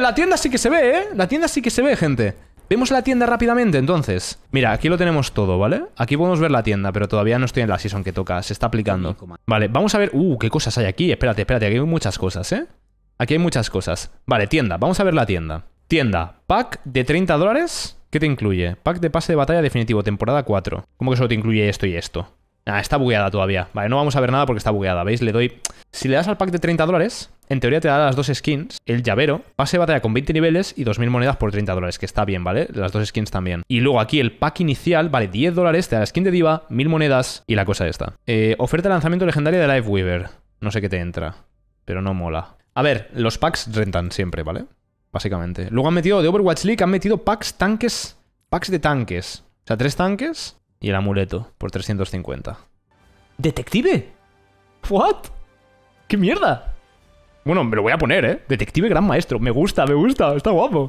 La tienda sí que se ve, ¿eh? La tienda sí que se ve, gente. Vemos la tienda rápidamente, entonces. Mira, aquí lo tenemos todo, ¿vale? Aquí podemos ver la tienda, pero todavía no estoy en la season que toca. Se está aplicando. Vale, vamos a ver... qué cosas hay aquí. Espérate, espérate. Aquí hay muchas cosas, ¿eh? Aquí hay muchas cosas. Vale, tienda. Vamos a ver la tienda. Tienda. Pack de 30 dólares. ¿Qué te incluye? Pack de pase de batalla definitivo, temporada 4. ¿Cómo que solo te incluye esto y esto? Ah, está bugueada todavía. Vale, no vamos a ver nada porque está bugueada, ¿veis? Le doy... Si le das al pack de 30 dólares, en teoría te da las dos skins, el llavero, pase de batalla con 20 niveles y 2.000 monedas por 30 dólares, que está bien, ¿vale? Las dos skins también. Y luego aquí el pack inicial vale 10 dólares, te da la skin de D.Va, 1.000 monedas y la cosa esta. Oferta de lanzamiento legendaria de Lifeweaver. No sé qué te entra, pero no mola. A ver, los packs rentan siempre, ¿vale? Básicamente. Luego han metido de Overwatch League, han metido packs tanques, packs de tanques. O sea, 3 tanques... Y el amuleto, por 350. ¿Detective? ¿What? ¿Qué mierda? Bueno, me lo voy a poner, ¿eh? Detective Gran Maestro. Me gusta, está guapo.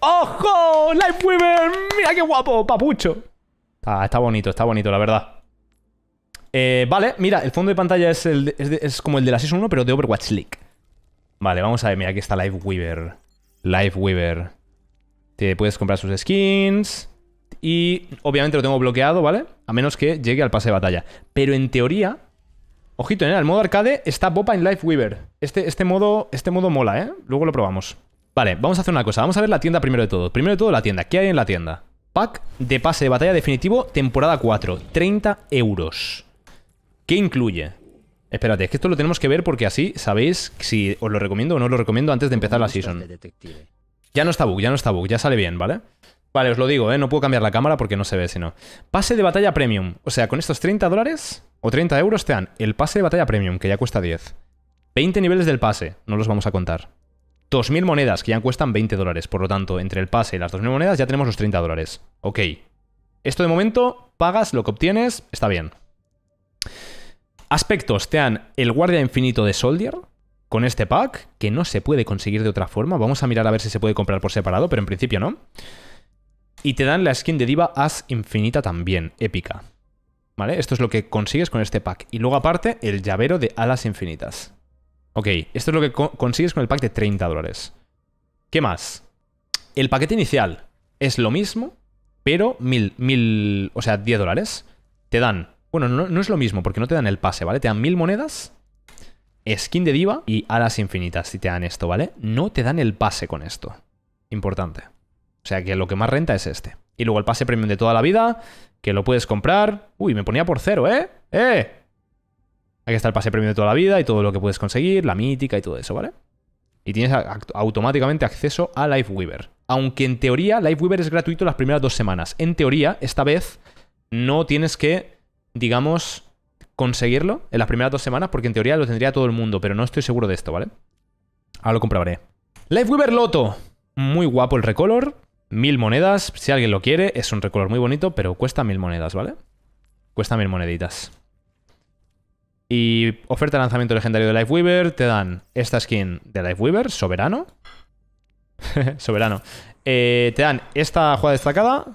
¡Ojo! Lifeweaver, mira qué guapo, papucho. Está bonito, la verdad. Vale, mira, el fondo de pantalla es, es como el de la Season 1, pero de Overwatch League. Vale, vamos a ver, mira, aquí está Lifeweaver. Lifeweaver. Te puedes comprar sus skins... Y obviamente lo tengo bloqueado, ¿vale? A menos que llegue al pase de batalla. Pero en teoría... Ojito, en el modo arcade está Boba en Lifeweaver. Este modo mola, ¿eh? Luego lo probamos. Vale, vamos a hacer una cosa. Vamos a ver la tienda primero de todo. Primero de todo la tienda. ¿Qué hay en la tienda? Pack de pase de batalla definitivo, temporada 4. 30 euros. ¿Qué incluye? Espérate, es que esto lo tenemos que ver porque así sabéis si os lo recomiendo o no os lo recomiendo antes de empezar la season. Ya no está bug, ya no está bug. Ya sale bien, ¿vale? Vale, os lo digo, ¿eh? No puedo cambiar la cámara porque no se ve, sino... Pase de batalla premium. O sea, con estos 30 dólares o 30 euros te dan el pase de batalla premium, que ya cuesta 10. 20 niveles del pase, no los vamos a contar. 2.000 monedas, que ya cuestan 20 dólares. Por lo tanto, entre el pase y las 2.000 monedas ya tenemos los 30 dólares. Ok. Esto de momento, pagas lo que obtienes, está bien. Aspectos, te dan el guardia infinito de Soldier... Con este pack, que no se puede conseguir de otra forma. Vamos a mirar a ver si se puede comprar por separado, pero en principio no. Y te dan la skin de D.Va Ashe infinita también, épica. ¿Vale? Esto es lo que consigues con este pack. Y luego aparte, el llavero de alas infinitas. Ok, esto es lo que consigues con el pack de 30 dólares. ¿Qué más? El paquete inicial es lo mismo, pero 1000, o sea, 10 dólares. Te dan, bueno, no es lo mismo porque no te dan el pase, ¿vale? Te dan 1000 monedas, skin de D.Va y alas infinitas si te dan esto, ¿vale? No te dan el pase con esto. Importante. O sea que lo que más renta es este. Y luego el pase premium de toda la vida, que lo puedes comprar. Uy, me ponía por cero, ¿eh? ¡Eh! Aquí está el pase premium de toda la vida y todo lo que puedes conseguir, la mítica y todo eso, ¿vale? Y tienes automáticamente acceso a Lifeweaver. Aunque en teoría Lifeweaver es gratuito las primeras 2 semanas. En teoría, esta vez no tienes que, digamos, conseguirlo en las primeras 2 semanas porque en teoría lo tendría todo el mundo, pero no estoy seguro de esto, ¿vale? Ahora lo comprobaré. Lifeweaver Loto. Muy guapo el recolor. 1000 monedas, si alguien lo quiere, es un recolor muy bonito, pero cuesta 1000 monedas, ¿vale? Cuesta 1000 moneditas. Y oferta de lanzamiento legendario de Lifeweaver, te dan esta skin de Lifeweaver, Soberano. Soberano. Te dan esta jugada destacada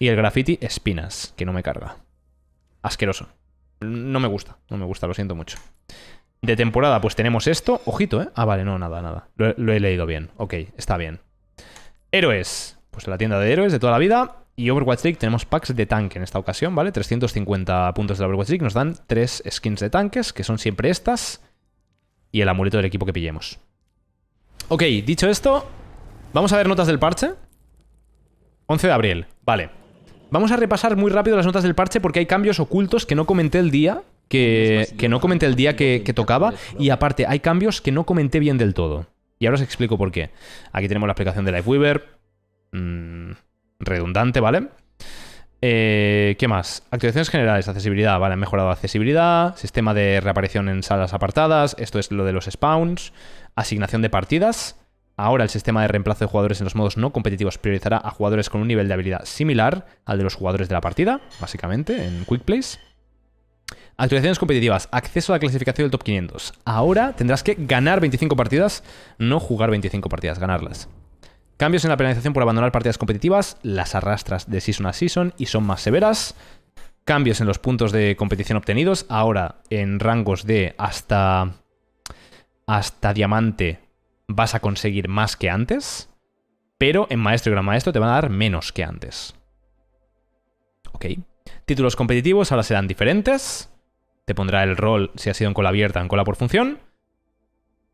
y el graffiti Espinas, que no me carga. Asqueroso. No me gusta, lo siento mucho. De temporada, pues tenemos esto. Ojito, ¿eh? Ah, vale, no, nada, nada. Lo he leído bien. Ok, está bien. Héroes, pues la tienda de héroes de toda la vida. Y Overwatch League tenemos packs de tanque en esta ocasión, ¿vale? 350 puntos de la Overwatch League. Nos dan 3 skins de tanques, que son siempre estas. Y el amuleto del equipo que pillemos. Ok, dicho esto, vamos a ver notas del parche. 11 de abril, vale. Vamos a repasar muy rápido las notas del parche porque hay cambios ocultos que no comenté el día que tocaba. Y aparte, hay cambios que no comenté bien del todo. Y ahora os explico por qué. Aquí tenemos la explicación de Lifeweaver. Redundante, ¿vale? ¿Qué más? Actualizaciones generales, accesibilidad, ¿vale? Han mejorado accesibilidad, sistema de reaparición en salas apartadas, esto es lo de los spawns, asignación de partidas. Ahora el sistema de reemplazo de jugadores en los modos no competitivos priorizará a jugadores con un nivel de habilidad similar al de los jugadores de la partida, básicamente, en Quick Plays. Actualizaciones competitivas, acceso a la clasificación del top 500. Ahora tendrás que ganar 25 partidas, no jugar 25 partidas, ganarlas. Cambios en la penalización por abandonar partidas competitivas, las arrastras de season a season y son más severas. Cambios en los puntos de competición obtenidos, ahora en rangos de hasta diamante vas a conseguir más que antes, pero en maestro y gran maestro te van a dar menos que antes. Ok. Títulos competitivos ahora serán diferentes. Te pondrá el rol si ha sido en cola abierta, en cola por función.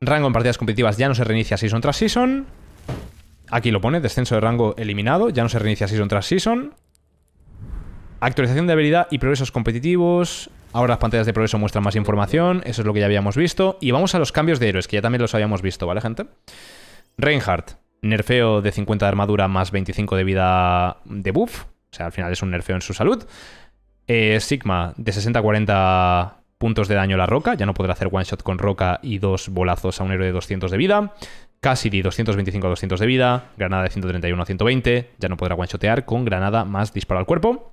Rango en partidas competitivas ya no se reinicia season tras season. Aquí lo pone, descenso de rango eliminado, ya no se reinicia season tras season. Actualización de habilidad y progresos competitivos. Ahora las pantallas de progreso muestran más información. Eso es lo que ya habíamos visto. Y vamos a los cambios de héroes, que ya también los habíamos visto, ¿vale, gente? Reinhardt. Nerfeo de 50 de armadura más 25 de vida de buff. O sea, al final es un nerfeo en su salud. Sigma, de 60 a 40 puntos de daño a la roca. Ya no podrá hacer one shot con roca y dos bolazos a un héroe de 200 de vida. Cassidy, 225 a 200 de vida. Granada de 131 a 120. Ya no podrá one shotear con granada más disparo al cuerpo.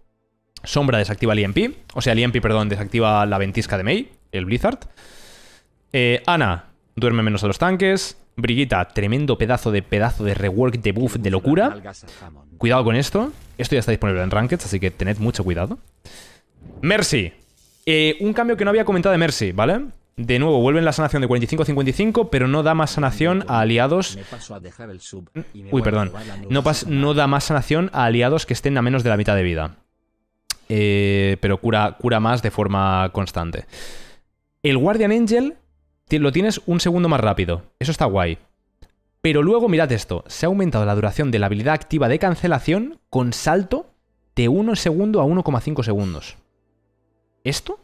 Sombra desactiva el EMP, o sea, el EMP, perdón, desactiva la ventisca de Mei, el Blizzard. Ana, duerme menos a los tanques. Brigitta, tremendo pedazo de rework de buff de locura. Cuidado con esto. Esto ya está disponible en Rankeds, así que tened mucho cuidado. Mercy. Un cambio que no había comentado de Mercy, ¿vale? De nuevo, vuelven la sanación de 45-55, pero no da más sanación a aliados... Uy, perdón. No da más sanación a aliados que estén a menos de la mitad de vida. Pero cura más de forma constante. El Guardian Angel lo tienes un segundo más rápido. Eso está guay. Pero luego, mirad esto. Se ha aumentado la duración de la habilidad activa de cancelación con salto de 1 segundo a 1,5 segundos. ¿Esto?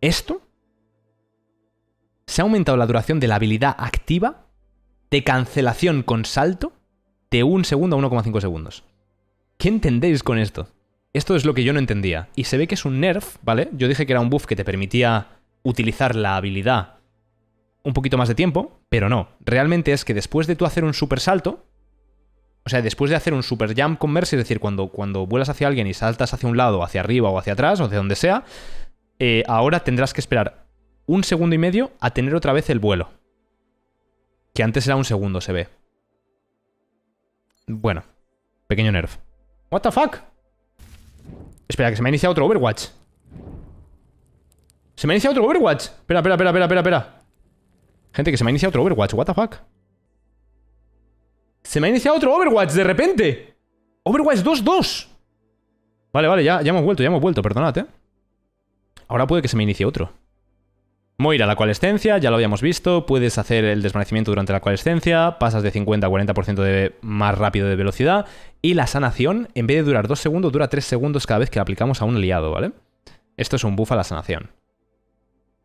¿Esto? Se ha aumentado la duración de la habilidad activa de cancelación con salto de 1 segundo a 1,5 segundos. ¿Qué entendéis con esto? Esto es lo que yo no entendía. Y se ve que es un nerf, ¿vale? Yo dije que era un buff que te permitía utilizar la habilidad un poquito más de tiempo, pero no. Realmente es que después de tú hacer un super salto, o sea, después de hacer un super jump con Mercy, es decir, cuando vuelas hacia alguien y saltas hacia un lado, hacia arriba o hacia atrás, o hacia donde sea, ahora tendrás que esperar 1,5 segundos a tener otra vez el vuelo. Que antes era 1 segundo, se ve. Bueno, pequeño nerf. What the fuck? Espera, que se me ha iniciado otro Overwatch. Se me ha iniciado otro Overwatch. Espera. Gente, que se me ha iniciado otro Overwatch. What the fuck. Se me ha iniciado otro Overwatch de repente. Overwatch 2-2. Vale, ya hemos vuelto. Perdonad, eh. Ahora puede que se me inicie otro. Moira, la coalescencia. Ya lo habíamos visto. Puedes hacer el desvanecimiento durante la coalescencia. Pasas de 50 a 40% más rápido de velocidad. Y la sanación, en vez de durar 2 segundos, dura 3 segundos cada vez que la aplicamos a un aliado, ¿vale? Esto es un buff a la sanación.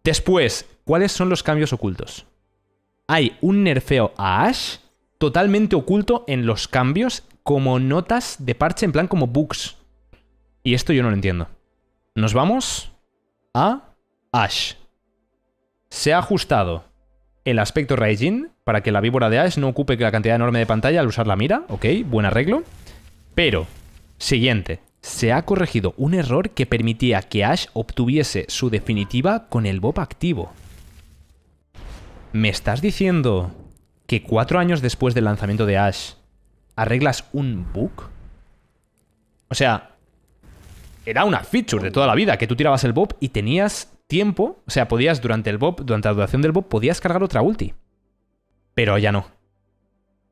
Después, ¿cuáles son los cambios ocultos? Hay un nerfeo a Ashe totalmente oculto en los cambios como notas de parche, en plan como bugs. Y esto yo no lo entiendo. Nos vamos a Ashe. Se ha ajustado el aspecto Raijin para que la víbora de Ashe no ocupe la cantidad enorme de pantalla al usar la mira. Ok, buen arreglo. Pero, siguiente, se ha corregido un error que permitía que Ashe obtuviese su definitiva con el Bob activo. ¿Me estás diciendo que 4 años después del lanzamiento de Ashe arreglas un bug? O sea, era una feature de toda la vida que tú tirabas el Bob y tenías tiempo, o sea, podías durante la duración del Bob, podías cargar otra ulti. Pero ya no.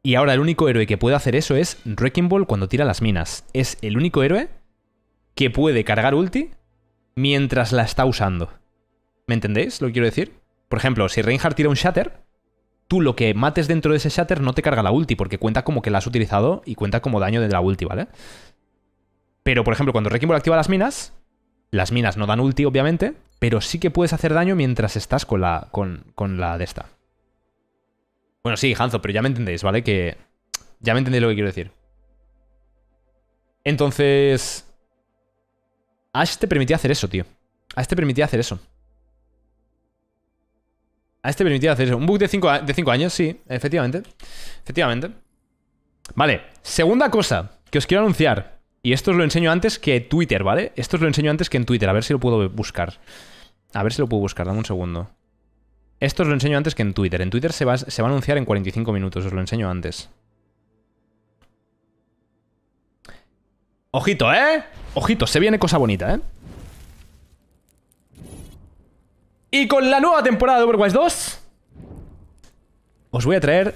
Y ahora el único héroe que puede hacer eso es Wrecking Ball cuando tira las minas. Es el único héroe que puede cargar ulti mientras la está usando. ¿Me entendéis lo que quiero decir? Por ejemplo, si Reinhardt tira un Shatter, tú lo que mates dentro de ese Shatter no te carga la ulti porque cuenta como que la has utilizado y cuenta como daño de la ulti, ¿vale? Pero, por ejemplo, cuando Wrecking Ball activa las minas no dan ulti, obviamente, pero sí que puedes hacer daño mientras estás con la de esta. Bueno, sí, Hanzo, pero ya me entendéis, ¿vale? Que ya me entendéis lo que quiero decir. Entonces, Ashe te permitía hacer eso, tío. Ashe te permitía hacer eso. Ashe te permitía hacer eso. Un bug de 5 años, sí, efectivamente. Efectivamente. Vale, segunda cosa que os quiero anunciar. Y esto os lo enseño antes que Twitter, ¿vale? Esto os lo enseño antes que en Twitter. A ver si lo puedo buscar. A ver si lo puedo buscar. Dame un segundo. Esto os lo enseño antes que en Twitter. En Twitter se va a anunciar en 45 minutos. Os lo enseño antes. Ojito, ¿eh? Ojito, se viene cosa bonita, ¿eh? Y con la nueva temporada de Overwatch 2, os voy a traer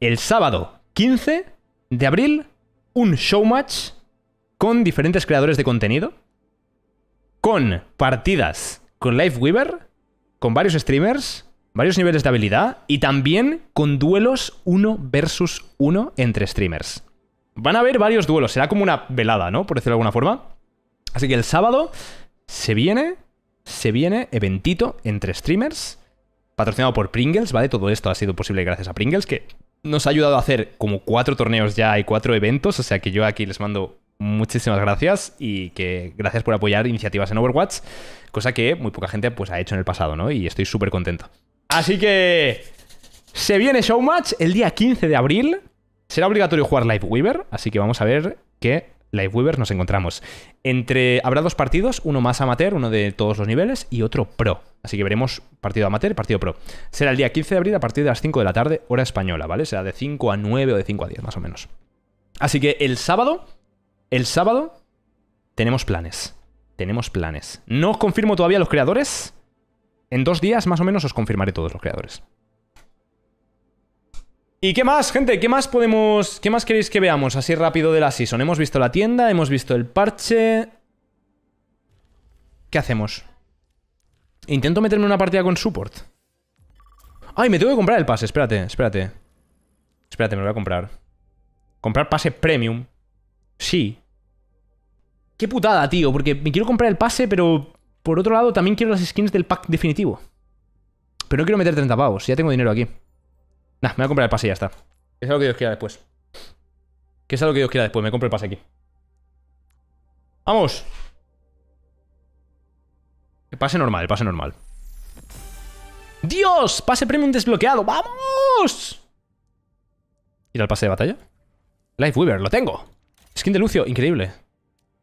el sábado 15 de abril un showmatch con diferentes creadores de contenido, con partidas con Lifeweaver, con varios streamers, varios niveles de habilidad y también con duelos 1 versus 1 entre streamers. Van a haber varios duelos, será como una velada, ¿no? Por decirlo de alguna forma. Así que el sábado se viene eventito entre streamers, patrocinado por Pringles, ¿vale? Todo esto ha sido posible gracias a Pringles, que nos ha ayudado a hacer como 4 torneos ya y 4 eventos, o sea que yo aquí les mando muchísimas gracias y que gracias por apoyar iniciativas en Overwatch, cosa que muy poca gente pues ha hecho en el pasado, ¿no? Y estoy súper contento. Así que se viene Showmatch el día 15 de abril. Será obligatorio jugar Lifeweaver, así que vamos a ver qué Lifeweaver nos encontramos. Habrá 2 partidos, uno más amateur, uno de todos los niveles y otro pro. Así que veremos partido amateur y partido pro. Será el día 15 de abril a partir de las 5 de la tarde, hora española, ¿vale? Será de 5 a 9 o de 5 a 10, más o menos. Así que el sábado tenemos planes. No os confirmo todavía los creadores. En 2 días más o menos os confirmaré todos los creadores. ¿Y qué más, gente? ¿Qué más queréis que veamos así rápido de la season? Hemos visto la tienda, hemos visto el parche. ¿Qué hacemos? Intento meterme en una partida con support. ¡Ay, me tengo que comprar el pase! Espérate, me lo voy a comprar. Comprar pase premium. Sí. Qué putada, tío, porque me quiero comprar el pase, pero por otro lado también quiero las skins del pack definitivo. Pero no quiero meter 30 pavos, ya tengo dinero aquí. Nah, me voy a comprar el pase y ya está. Que sea lo que Dios quiera después. Me compro el pase aquí. ¡Vamos! El pase normal. ¡Dios! Pase premium desbloqueado. ¡Vamos! ¿Ir al pase de batalla? Lifeweaver, lo tengo. Skin de Lucio, increíble.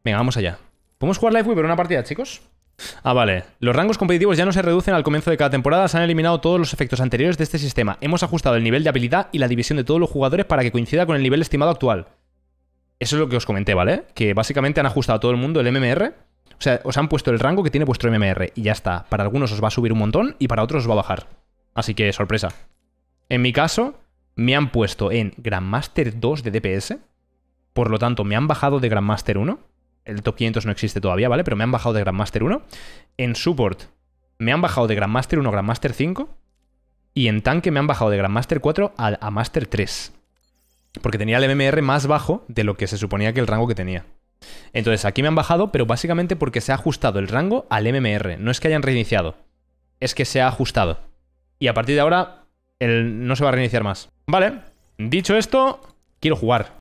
Venga, vamos allá. ¿Podemos jugar Lifeweaver una partida, chicos? Ah, vale. Los rangos competitivos ya no se reducen al comienzo de cada temporada. Se han eliminado todos los efectos anteriores de este sistema. Hemos ajustado el nivel de habilidad y la división de todos los jugadores para que coincida con el nivel estimado actual. Eso es lo que os comenté, ¿vale? Que básicamente han ajustado a todo el mundo el MMR. O sea, os han puesto el rango que tiene vuestro MMR. Y ya está. Para algunos os va a subir un montón y para otros os va a bajar. Así que, sorpresa. En mi caso, me han puesto en Grandmaster 2 de DPS. Por lo tanto, me han bajado de Grandmaster 1. El top 500 no existe todavía, ¿vale? Pero me han bajado de Grandmaster 1. En support me han bajado de Grandmaster 1 a Grandmaster 5. Y en tanque me han bajado de Grandmaster 4 a Master 3. Porque tenía el MMR más bajo de lo que se suponía que el rango que tenía. Entonces aquí me han bajado, pero básicamente porque se ha ajustado el rango al MMR. No es que hayan reiniciado. Es que se ha ajustado. Y a partir de ahora no se va a reiniciar más. Vale. Dicho esto, quiero jugar.